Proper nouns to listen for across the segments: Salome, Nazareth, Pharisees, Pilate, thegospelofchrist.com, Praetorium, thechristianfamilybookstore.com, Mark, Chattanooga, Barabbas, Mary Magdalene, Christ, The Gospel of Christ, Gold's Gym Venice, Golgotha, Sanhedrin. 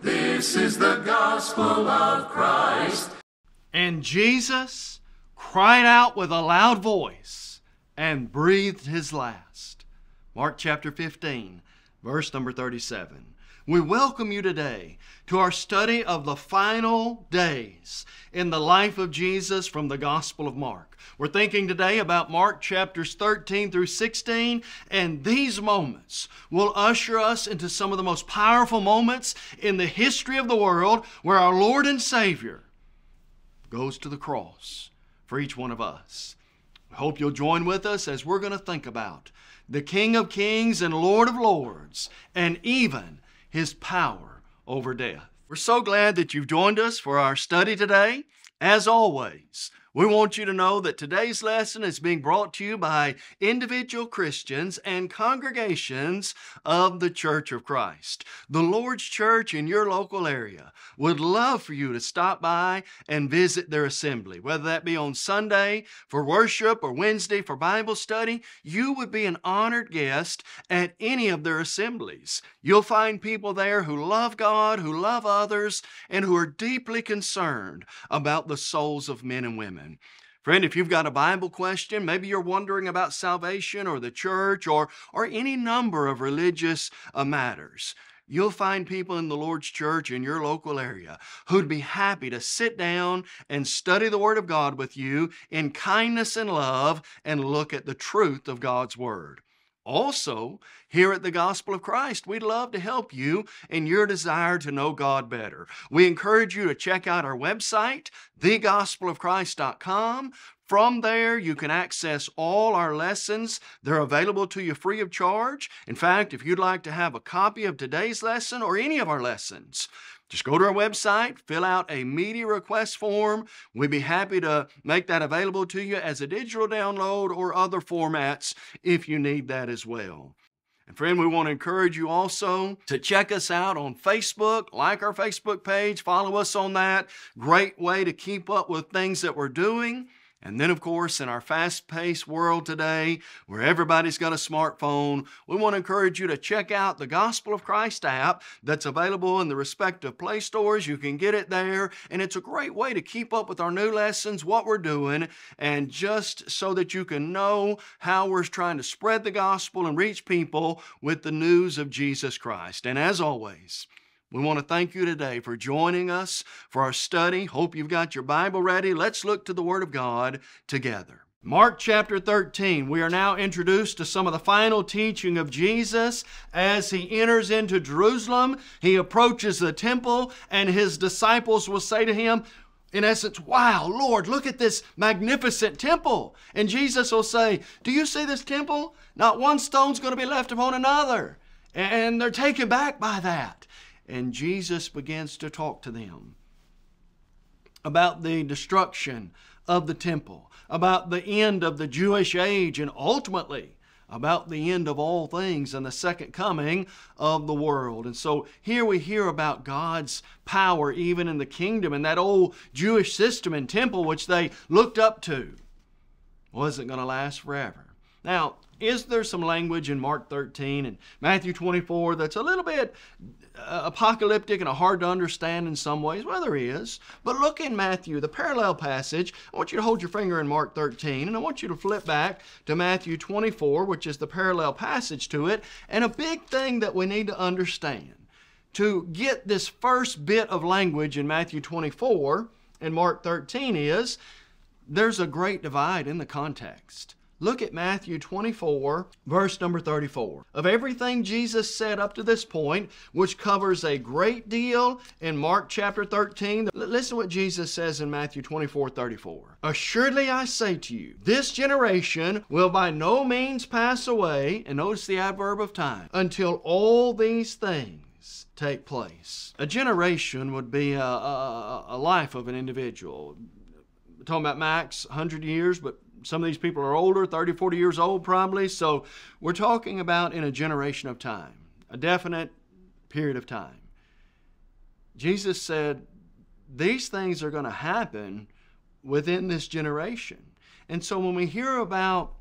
This is the gospel of Christ. And Jesus cried out with a loud voice and breathed his last. Mark chapter 15, verse number 37. We welcome you today to our study of the final days in the life of Jesus from the Gospel of Mark. We're thinking today about Mark chapters 13 through 16, and these moments will usher us into some of the most powerful moments in the history of the world, where our Lord and Savior goes to the cross for each one of us. I hope you'll join with us as we're going to think about the King of Kings and Lord of Lords, and even His power over death. We're so glad that you've joined us for our study today. As always, we want you to know that today's lesson is being brought to you by individual Christians and congregations of the Church of Christ. The Lord's Church in your local area would love for you to stop by and visit their assembly, whether that be on Sunday for worship or Wednesday for Bible study. You would be an honored guest at any of their assemblies. You'll find people there who love God, who love others, and who are deeply concerned about the souls of men and women. Friend, if you've got a Bible question, maybe you're wondering about salvation or the church or any number of religious matters, you'll find people in the Lord's Church in your local area who'd be happy to sit down and study the Word of God with you in kindness and love and look at the truth of God's Word. Also, here at the Gospel of Christ, we'd love to help you in your desire to know God better. We encourage you to check out our website, thegospelofchrist.com. From there, you can access all our lessons. They're available to you free of charge. In fact, if you'd like to have a copy of today's lesson or any of our lessons, just go to our website, fill out a media request form. We'd be happy to make that available to you as a digital download or other formats if you need that as well. And friend, we want to encourage you also to check us out on Facebook, like our Facebook page, follow us on that. Great way to keep up with things that we're doing. And then, of course, in our fast-paced world today, where everybody's got a smartphone, we want to encourage you to check out the Gospel of Christ app that's available in the respective Play Stores. You can get it there, and it's a great way to keep up with our new lessons, what we're doing, and just so that you can know how we're trying to spread the gospel and reach people with the news of Jesus Christ. And as always, we want to thank you today for joining us for our study. Hope you've got your Bible ready. Let's look to the Word of God together. Mark chapter 13, we are now introduced to some of the final teaching of Jesus as he enters into Jerusalem. He approaches the temple, and his disciples will say to him, in essence, "Wow, Lord, look at this magnificent temple." And Jesus will say, "Do you see this temple? Not one stone's going to be left upon another." And they're taken back by that. And Jesus begins to talk to them about the destruction of the temple, about the end of the Jewish age, and ultimately about the end of all things and the second coming of the world. And so here we hear about God's power even in the kingdom, and that old Jewish system and temple which they looked up to wasn't going to last forever. Now, is there some language in Mark 13 and Matthew 24 that's a little bit apocalyptic and hard to understand in some ways? Well, there is. But look in Matthew, the parallel passage. I want you to hold your finger in Mark 13, and I want you to flip back to Matthew 24, which is the parallel passage to it. And a big thing that we need to understand to get this first bit of language in Matthew 24 and Mark 13 is there's a great divide in the context. Look at Matthew 24, verse number 34. Of everything Jesus said up to this point, which covers a great deal in Mark chapter 13, listen to what Jesus says in Matthew 24, 34. "Assuredly I say to you, this generation will by no means pass away," and notice the adverb of time, "until all these things take place. A generation would be a life of an individual. We're talking about max 100 years, but some of these people are older, 30, 40 years old probably. So we're talking about in a generation of time, a definite period of time. Jesus said, these things are going to happen within this generation. And so when we hear about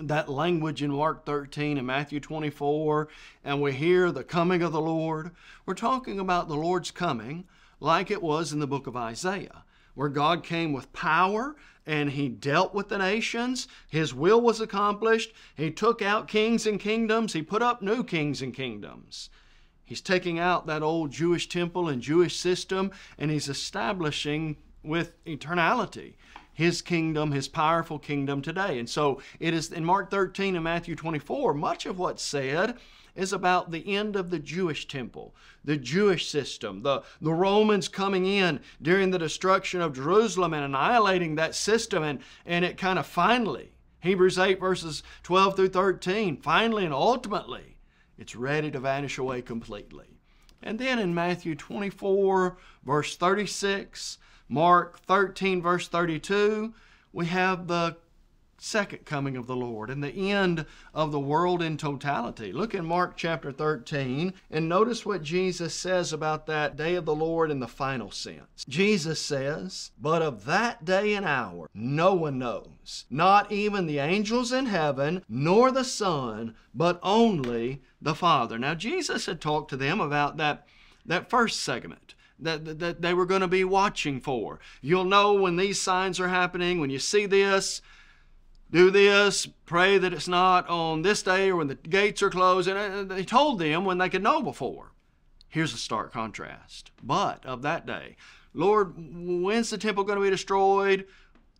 that language in Mark 13 and Matthew 24, and we hear the coming of the Lord, we're talking about the Lord's coming like it was in the book of Isaiah, where God came with power and he dealt with the nations. His will was accomplished. He took out kings and kingdoms. He put up new kings and kingdoms. He's taking out that old Jewish temple and Jewish system, and he's establishing with eternality his kingdom, his powerful kingdom today. And so it is in Mark 13 and Matthew 24, much of what's said is about the end of the Jewish temple, the Jewish system, the Romans coming in during the destruction of Jerusalem and annihilating that system. And it kind of finally, Hebrews 8 verses 12 through 13, finally and ultimately, it's ready to vanish away completely. And then in Matthew 24 verse 36, Mark 13 verse 32, we have the second coming of the Lord and the end of the world in totality. Look in Mark chapter 13 and notice what Jesus says about that day of the Lord in the final sense. Jesus says, but of that day and hour no one knows, not even the angels in heaven, nor the Son, but only the Father. Now Jesus had talked to them about that first segment that they were going to be watching for. You'll know when these signs are happening, when you see this, do this, pray that it's not on this day or when the gates are closed. And he told them when they could know before. Here's a stark contrast. But of that day, Lord, when's the temple going to be destroyed?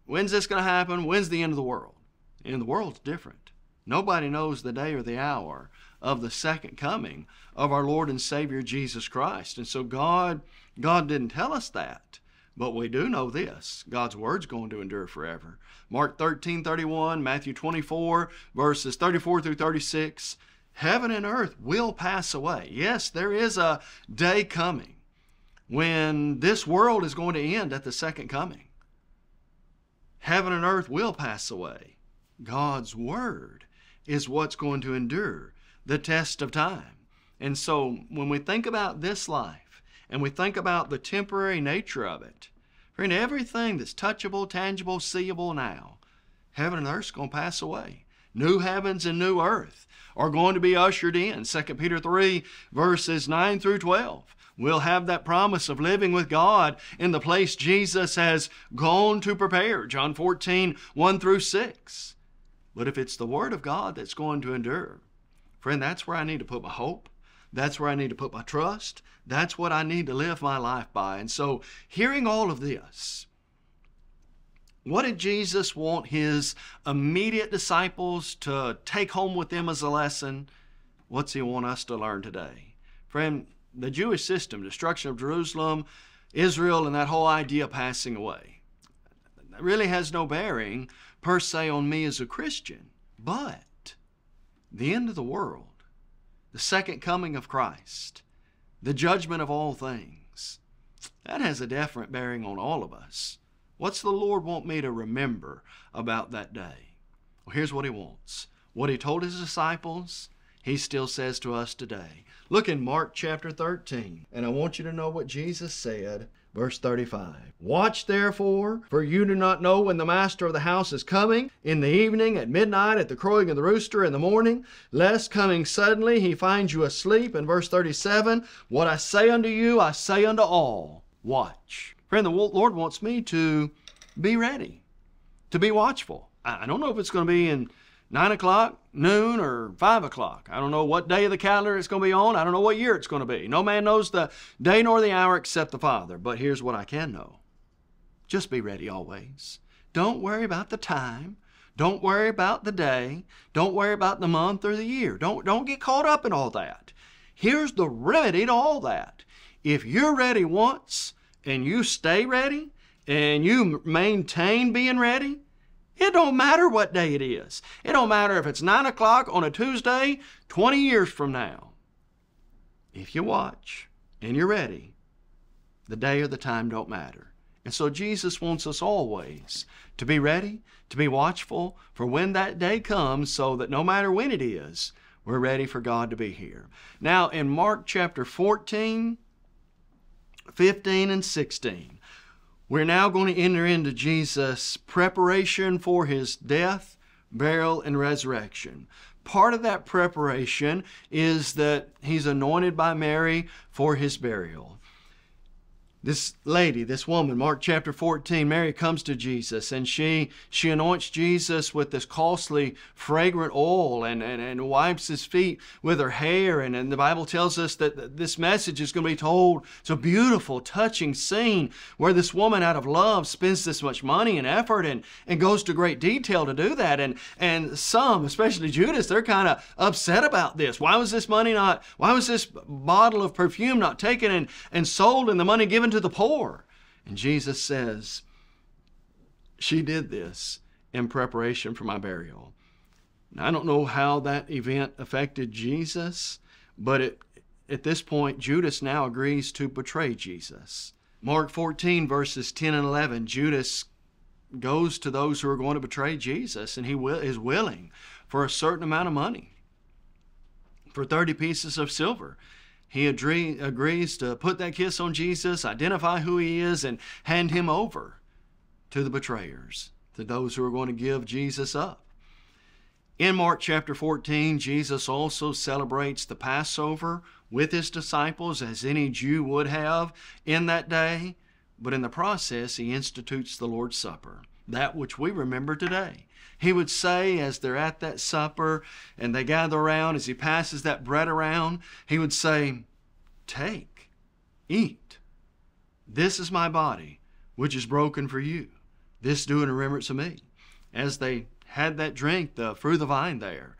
When's this going to happen? When's the end of the world? The end of the world's different. Nobody knows the day or the hour of the second coming of our Lord and Savior Jesus Christ. And so God didn't tell us that. But we do know this, God's word's going to endure forever. Mark 13:31, Matthew 24, verses 34 through 36, heaven and earth will pass away. Yes, there is a day coming when this world is going to end at the second coming. Heaven and earth will pass away. God's word is what's going to endure the test of time. And so when we think about this life, and we think about the temporary nature of it, friend, everything that's touchable, tangible, seeable now, heaven and earth's going to pass away. New heavens and new earth are going to be ushered in. 2 Peter 3 verses 9 through 12. We'll have that promise of living with God in the place Jesus has gone to prepare. John 14, 1 through 6. But if it's the word of God that's going to endure, friend, that's where I need to put my hope. That's where I need to put my trust. That's what I need to live my life by. And so hearing all of this, what did Jesus want his immediate disciples to take home with them as a lesson? What's he want us to learn today? Friend, the Jewish system, destruction of Jerusalem, Israel, and that whole idea of passing away, that really has no bearing per se on me as a Christian. But the end of the world, the second coming of Christ, the judgment of all things, that has a definite bearing on all of us. What's the Lord want me to remember about that day? Well, here's what he wants. What he told his disciples, he still says to us today. Look in Mark chapter 13, and I want you to know what Jesus said. Verse 35, watch therefore, for you do not know when the master of the house is coming, in the evening, at midnight, at the crowing of the rooster, in the morning, lest coming suddenly he find you asleep. In verse 37, what I say unto you, I say unto all, watch. Friend, the Lord wants me to be ready, to be watchful. I don't know if it's going to be in 9 o'clock, noon, or 5 o'clock. I don't know what day of the calendar it's going to be on. I don't know what year it's going to be. No man knows the day nor the hour except the Father. But here's what I can know. Just be ready always. Don't worry about the time. Don't worry about the day. Don't worry about the month or the year. Don't get caught up in all that. Here's the remedy to all that. If you're ready once and you stay ready and you maintain being ready, it don't matter what day it is. It don't matter if it's 9 o'clock on a Tuesday, 20 years from now. if you watch and you're ready, the day or the time don't matter. And so Jesus wants us always to be ready, to be watchful for when that day comes, so that no matter when it is, we're ready for God to be here. Now in Mark chapter 14, 15, and 16, we're now going to enter into Jesus' preparation for his death, burial, and resurrection. Part of that preparation is that he's anointed by Mary for his burial. This lady, this woman, Mark chapter 14, Mary comes to Jesus, and she anoints Jesus with this costly fragrant oil and wipes his feet with her hair. And the Bible tells us that this message is going to be told. It's a beautiful, touching scene where this woman out of love spends this much money and effort and goes to great detail to do that. And some, especially Judas, they're kind of upset about this. Why was this bottle of perfume not taken and sold and the money given to the poor? And Jesus says, she did this in preparation for my burial. Now, I don't know how that event affected Jesus, but at this point, Judas now agrees to betray Jesus. Mark 14, verses 10 and 11, Judas goes to those who are going to betray Jesus, and he is willing for a certain amount of money, for 30 pieces of silver. He agrees to put that kiss on Jesus, identify who he is, and hand him over to the betrayers, to those who are going to give Jesus up. In Mark chapter 14, Jesus also celebrates the Passover with his disciples, as any Jew would have in that day. But in the process, he institutes the Lord's Supper, that which we remember today. He would say, as they're at that supper and they gather around, as he passes that bread around, he would say, "Take, eat. This is my body, which is broken for you. This do in remembrance of me." As they had that drink, the fruit of the vine there,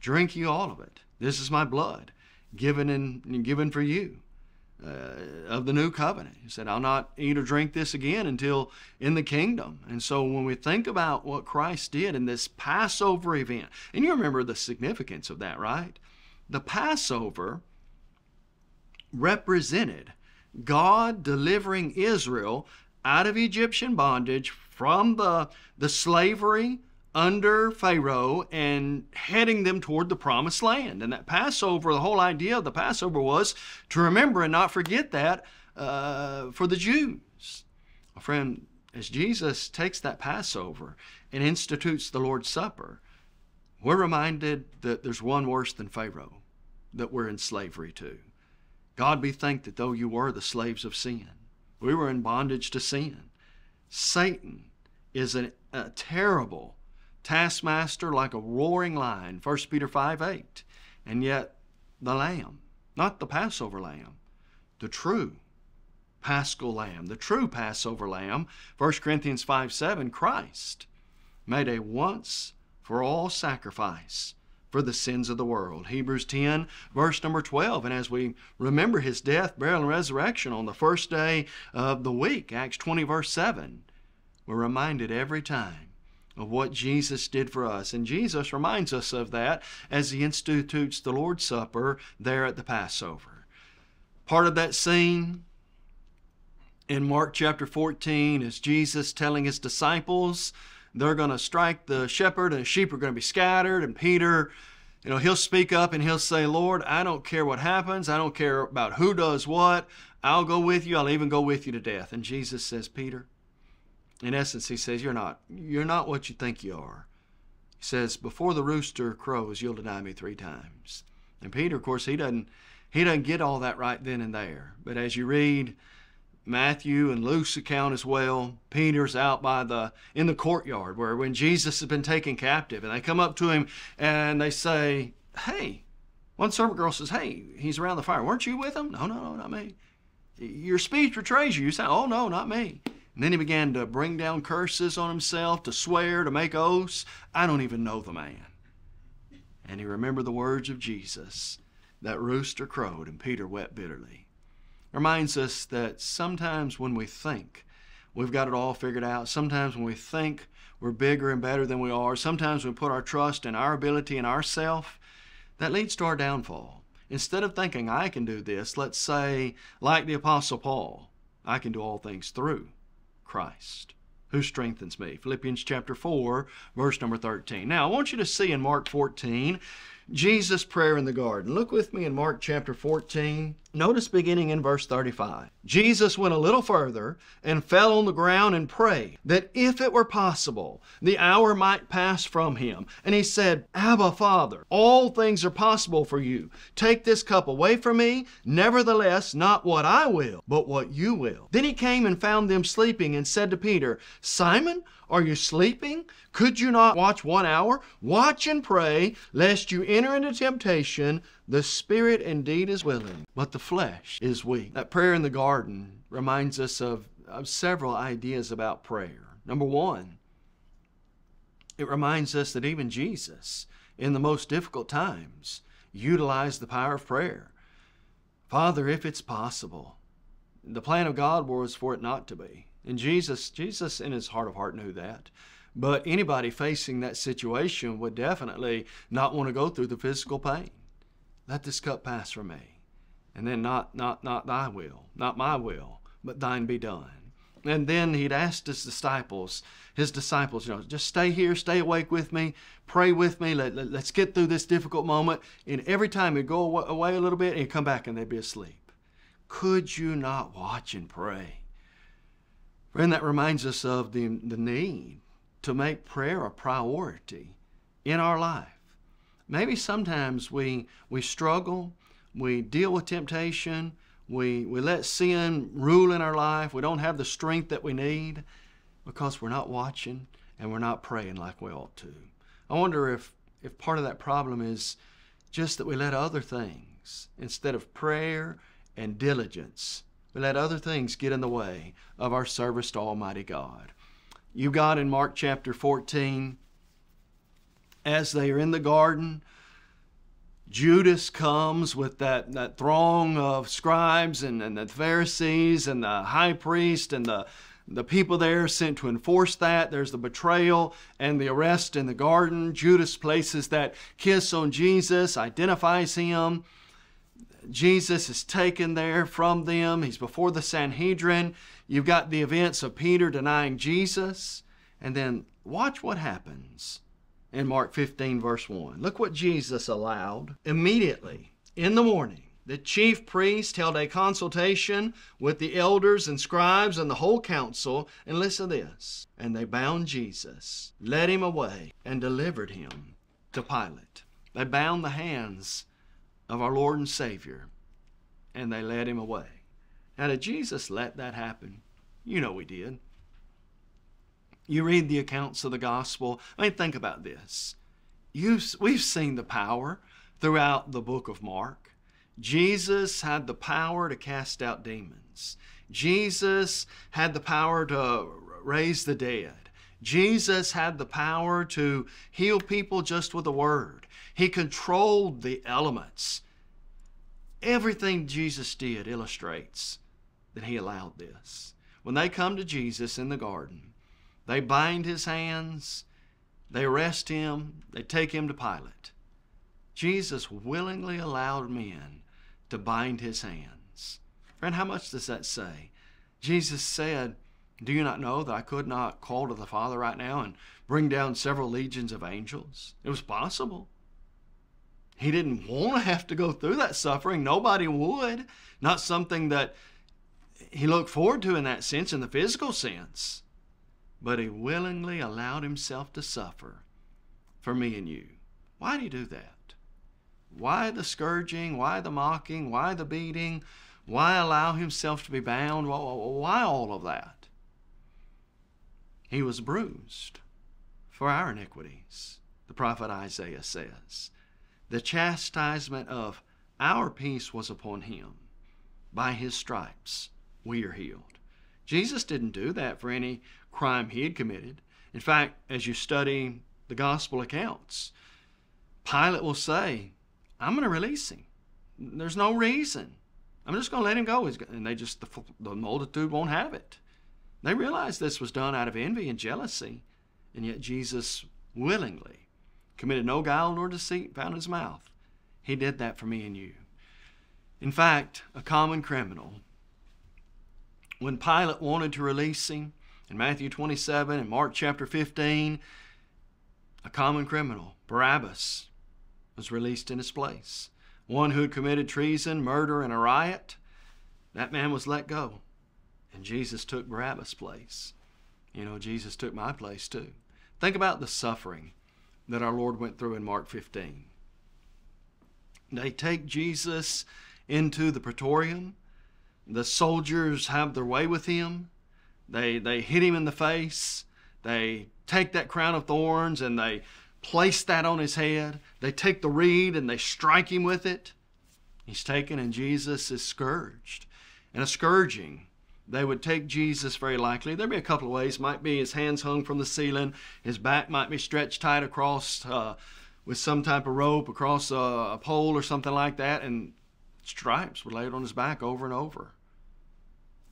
"Drink you all of it. This is my blood, given for you, of the new covenant." He said, "I'll not eat or drink this again until in the kingdom." And so when we think about what Christ did in this Passover event, and you remember the significance of that, right? The Passover represented God delivering Israel out of Egyptian bondage, from the slavery under Pharaoh, and heading them toward the promised land. And that Passover, the whole idea of the Passover was to remember and not forget that for the Jews. My friend, as Jesus takes that Passover and institutes the Lord's Supper, we're reminded that there's one worse than Pharaoh that we're in slavery to. God be thanked that though you were the slaves of sin, we were in bondage to sin. Satan is a terrible taskmaster, like a roaring lion, 1 Peter 5:8. And yet the Lamb, not the Passover Lamb, the true Paschal Lamb, the true Passover Lamb, 1 Corinthians 5:7, Christ made a once for all sacrifice for the sins of the world. Hebrews 10, verse number 12. And as we remember his death, burial, and resurrection on the first day of the week, Acts 20, verse 7, we're reminded every time of what Jesus did for us. And Jesus reminds us of that as he institutes the Lord's Supper there at the Passover. Part of that scene in Mark chapter 14 is Jesus telling his disciples they're going to strike the shepherd and the sheep are going to be scattered. And Peter, he'll speak up and he'll say, "Lord, I don't care what happens. I don't care about who does what. I'll go with you. I'll even go with you to death." And Jesus says, "Peter," in essence, he says, you're not what you think you are. He says, "Before the rooster crows, you'll deny me 3 times." And Peter, of course, he doesn't get all that right then and there. But as you read Matthew and Luke's account as well, Peter's out in the courtyard when Jesus has been taken captive, and they come up to him and they say, "Hey," one servant girl says, "Hey, he's around the fire. Weren't you with him?" "No, no, no, not me." "Your speech betrays you. You say, 'Oh no, not me.'" And then he began to bring down curses on himself, to swear, to make oaths. "I don't even know the man." And he remembered the words of Jesus, "That rooster crowed, and Peter wept bitterly." Reminds us that sometimes when we think we've got it all figured out, sometimes when we think we're bigger and better than we are, sometimes we put our trust in our ability and ourself, that leads to our downfall. Instead of thinking, I can do this, let's say, like the Apostle Paul, I can do all things through Christ, who strengthens me. Philippians chapter 4, verse number 13. Now, I want you to see in Mark 14, Jesus' prayer in the garden. Look with me in Mark chapter 14. Notice beginning in verse 35. Jesus went a little further and fell on the ground and prayed that if it were possible, the hour might pass from him. And he said, Abba, Father, all things are possible for you. Take this cup away from me. Nevertheless, not what I will, but what you will. Then he came and found them sleeping and said to Peter, Simon, are you sleeping? Could you not watch 1 hour? Watch and pray, lest you enter into temptation. The spirit indeed is willing, but the flesh is weak. That prayer in the garden reminds us of several ideas about prayer. Number one, it reminds us that even Jesus, in the most difficult times, utilized the power of prayer. Father, if it's possible. The plan of God was for it not to be. And Jesus in his heart of heart knew that. But anybody facing that situation would definitely not want to go through the physical pain. Let this cup pass from me. And then not thy will, not my will, but thine be done. And then he'd asked his disciples, you know, just stay here, stay awake with me, pray with me, let's get through this difficult moment. And every time he'd go away a little bit, and he'd come back and they'd be asleep. Could you not watch and pray? Friend, that reminds us of the need to make prayer a priority in our life. Maybe sometimes we struggle, we deal with temptation, we let sin rule in our life, we don't have the strength that we need because we're not watching and we're not praying like we ought to. I wonder if part of that problem is just that we let other things, instead of prayer and diligence, we let other things get in the way of our service to Almighty God. You've got in Mark chapter 14, as they are in the garden, Judas comes with that throng of scribes and the Pharisees and the high priest and the people there sent to enforce that. There's the betrayal and the arrest in the garden. Judas places that kiss on Jesus, identifies him. Jesus is taken there from them. He's before the Sanhedrin. You've got the events of Peter denying Jesus. And then watch what happens in Mark 15, verse 1. Look what Jesus allowed. Immediately in the morning, the chief priest held a consultation with the elders and scribes and the whole council. And listen to this. And they bound Jesus, led him away, and delivered him to Pilate. They bound the hands of our Lord and Savior, and they led him away. Now, did Jesus let that happen? You know he did. You read the accounts of the gospel. I mean, think about this. We've seen the power throughout the book of Mark. Jesus had the power to cast out demons. Jesus had the power to raise the dead. Jesus had the power to heal people just with a word. He controlled the elements. Everything Jesus did illustrates that he allowed this. When they come to Jesus in the garden, they bind his hands, they arrest him, they take him to Pilate. Jesus willingly allowed men to bind his hands. Friend, how much does that say? Jesus said, do you not know that I could not call to the Father right now and bring down several legions of angels? It was possible. He didn't want to have to go through that suffering. Nobody would. Not something that he looked forward to in that sense, in the physical sense. But he willingly allowed himself to suffer for me and you. Why did he do that? Why the scourging? Why the mocking? Why the beating? Why allow himself to be bound? Why all of that? He was bruised for our iniquities, the prophet Isaiah says. The chastisement of our peace was upon him. By his stripes we are healed. Jesus didn't do that for any crime he had committed. In fact, as you study the gospel accounts, Pilate will say, I'm going to release him. There's no reason. I'm just going to let him go. And the multitude won't have it. They realized this was done out of envy and jealousy, and yet Jesus willingly committed no guile nor deceit found in his mouth. He did that for me and you. In fact, a common criminal. When Pilate wanted to release him, in Matthew 27 and Mark chapter 15, a common criminal, Barabbas, was released in his place. One who had committed treason, murder, and a riot, that man was let go. And Jesus took Barabbas' place. You know, Jesus took my place too. Think about the suffering that our Lord went through in Mark 15. They take Jesus into the praetorium. The soldiers have their way with him. They hit him in the face. They take that crown of thorns and they place that on his head. They take the reed and they strike him with it. He's taken and Jesus is scourged. And a scourging, they would take Jesus very likely. There'd be a couple of ways. Might be his hands hung from the ceiling. His back might be stretched tight across with some type of rope, across a pole or something like that. And stripes were laid on his back over and over.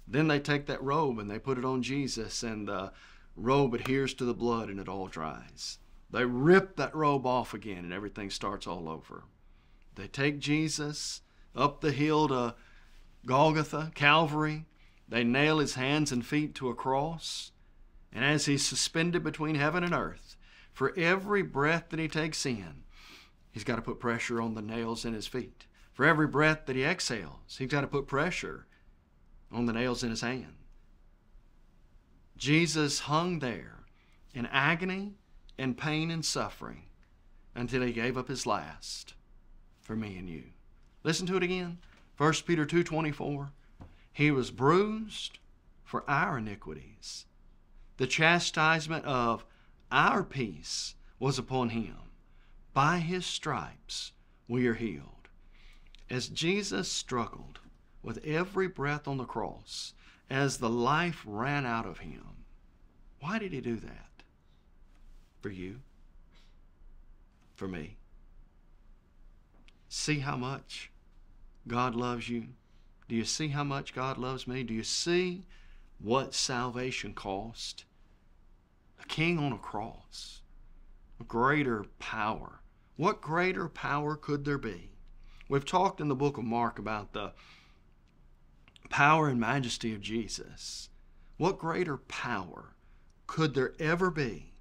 Then they take that robe and they put it on Jesus, and the robe adheres to the blood and it all dries. They rip that robe off again and everything starts all over. They take Jesus up the hill to Golgotha, Calvary. They nail his hands and feet to a cross. And as he's suspended between heaven and earth, for every breath that he takes in, he's got to put pressure on the nails in his feet. For every breath that he exhales, he's got to put pressure on the nails in his hand. Jesus hung there in agony and pain and suffering until he gave up his last for me and you. Listen to it again. 1 Peter 2:24. He was bruised for our iniquities. The chastisement of our peace was upon him. By his stripes we are healed. As Jesus struggled with every breath on the cross, as the life ran out of him. Why did he do that? For you? For me? See how much God loves you? Do you see how much God loves me? Do you see what salvation cost? A king on a cross. A greater power. What greater power could there be? We've talked in the book of Mark about the power and majesty of Jesus. What greater power could there ever be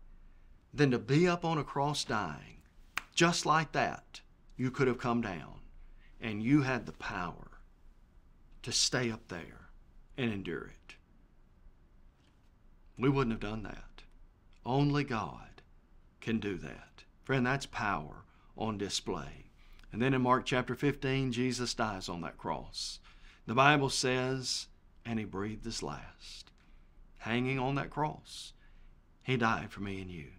than to be up on a cross dying? Just like that, you could have come down and you had the power to stay up there and endure it. We wouldn't have done that. Only God can do that. Friend, that's power on display. And then in Mark chapter 15, Jesus dies on that cross. The Bible says, and he breathed his last. Hanging on that cross, he died for me and you.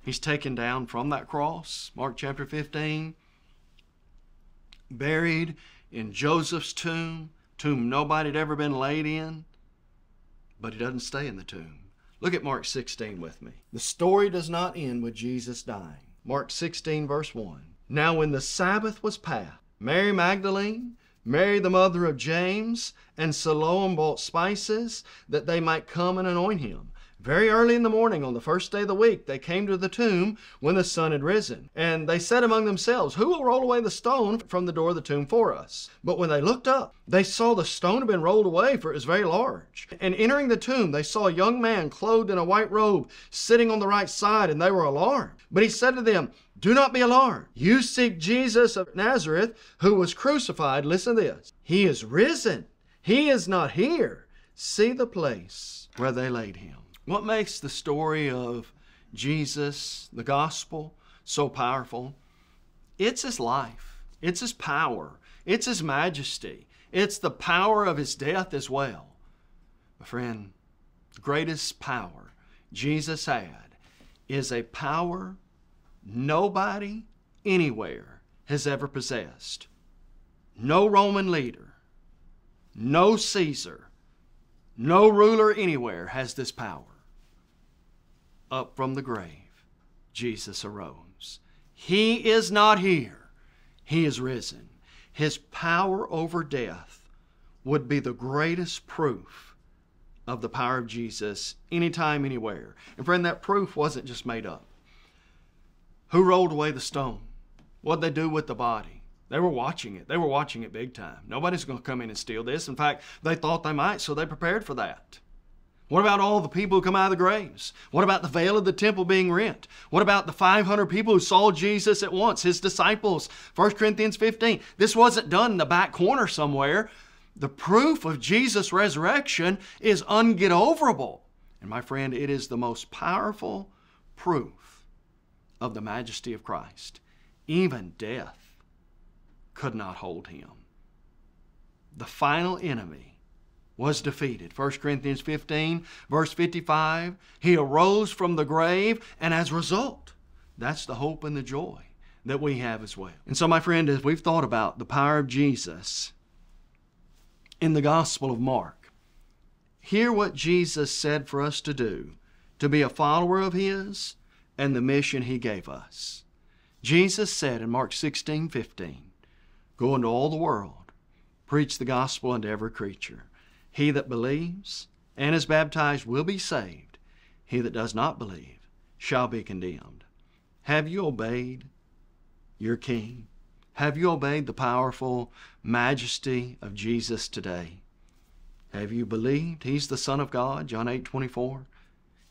He's taken down from that cross, Mark chapter 15, buried in Joseph's tomb, tomb nobody had ever been laid in, but he doesn't stay in the tomb. Look at Mark 16 with me. The story does not end with Jesus dying. Mark 16, verse 1. Now when the Sabbath was past, Mary Magdalene, Mary, the mother of James, and Salome bought spices that they might come and anoint him. Very early in the morning on the first day of the week, they came to the tomb when the sun had risen. And they said among themselves, who will roll away the stone from the door of the tomb for us? But when they looked up, they saw the stone had been rolled away, for it was very large. And entering the tomb, they saw a young man clothed in a white robe sitting on the right side, and they were alarmed. But he said to them, do not be alarmed. You seek Jesus of Nazareth, who was crucified. Listen to this. He is risen. He is not here. See the place where they laid him. What makes the story of Jesus, the gospel, so powerful? It's his life. It's his power. It's his majesty. It's the power of his death as well. My friend, the greatest power Jesus had is a power nobody anywhere has ever possessed. No Roman leader, no Caesar, no ruler anywhere has this power. Up from the grave, Jesus arose. He is not here. He is risen. His power over death would be the greatest proof of the power of Jesus anytime, anywhere. And friend, that proof wasn't just made up. Who rolled away the stone? What'd they do with the body? They were watching it. They were watching it big time. Nobody's going to come in and steal this. In fact, they thought they might, so they prepared for that. What about all the people who come out of the graves? What about the veil of the temple being rent? What about the 500 people who saw Jesus at once, his disciples? 1 Corinthians 15. This wasn't done in the back corner somewhere. The proof of Jesus' resurrection is ungetoverable. And my friend, it is the most powerful proof of the majesty of Christ. Even death could not hold him. The final enemy was defeated. 1 Corinthians 15, verse 55, he arose from the grave, and as a result, that's the hope and the joy that we have as well. And so, my friend, as we've thought about the power of Jesus in the Gospel of Mark, hear what Jesus said for us to do, to be a follower of his and the mission he gave us. Jesus said in Mark 16, 15, go into all the world, preach the gospel unto every creature. He that believes and is baptized will be saved. He that does not believe shall be condemned. Have you obeyed your King? Have you obeyed the powerful majesty of Jesus today? Have you believed he's the Son of God? John 8:24.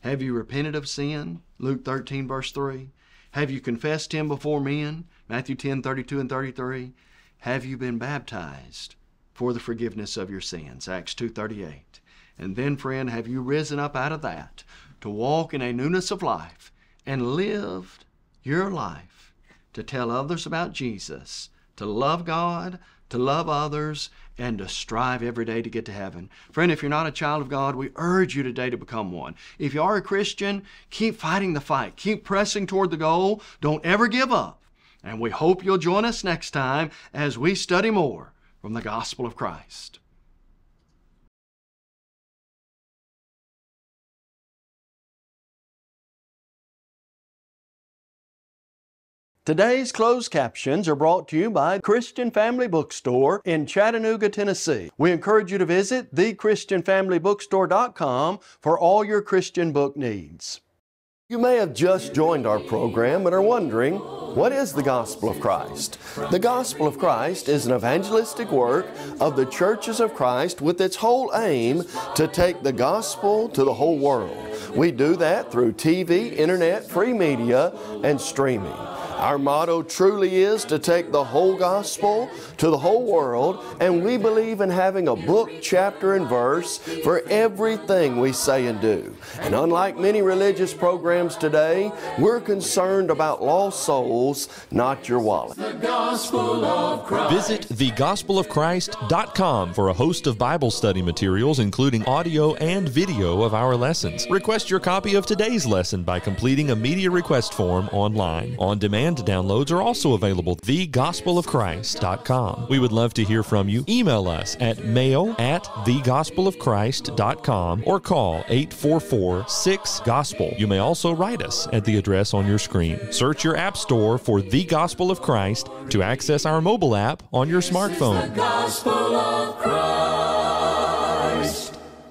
Have you repented of sin? Luke 13, verse 3. Have you confessed him before men? Matthew 10, 32 and 33. Have you been baptized for the forgiveness of your sins, Acts 2:38. And then, friend, have you risen up out of that to walk in a newness of life and lived your life to tell others about Jesus, to love God, to love others, and to strive every day to get to heaven? Friend, if you're not a child of God, we urge you today to become one. If you are a Christian, keep fighting the fight. Keep pressing toward the goal. Don't ever give up. And we hope you'll join us next time as we study more from the Gospel of Christ. Today's closed captions are brought to you by Christian Family Bookstore in Chattanooga, Tennessee. We encourage you to visit thechristianfamilybookstore.com for all your Christian book needs. You may have just joined our program and are wondering, what is the Gospel of Christ? The Gospel of Christ is an evangelistic work of the churches of Christ with its whole aim to take the gospel to the whole world. We do that through TV, internet, free media, and streaming. Our motto truly is to take the whole gospel to the whole world, and we believe in having a book, chapter, and verse for everything we say and do. And unlike many religious programs today, we're concerned about lost souls, not your wallet. The Gospel of Christ. Visit thegospelofchrist.com for a host of Bible study materials, including audio and video of our lessons. Request your copy of today's lesson by completing a media request form online. On-demand downloads are also available. thegospelofchrist.com. We would love to hear from you. Email us at mail@thegospelofchrist.com or call 844-6-GOSPEL. You may also write us at the address on your screen. Search your app store for The Gospel of Christ to access our mobile app on your smartphone.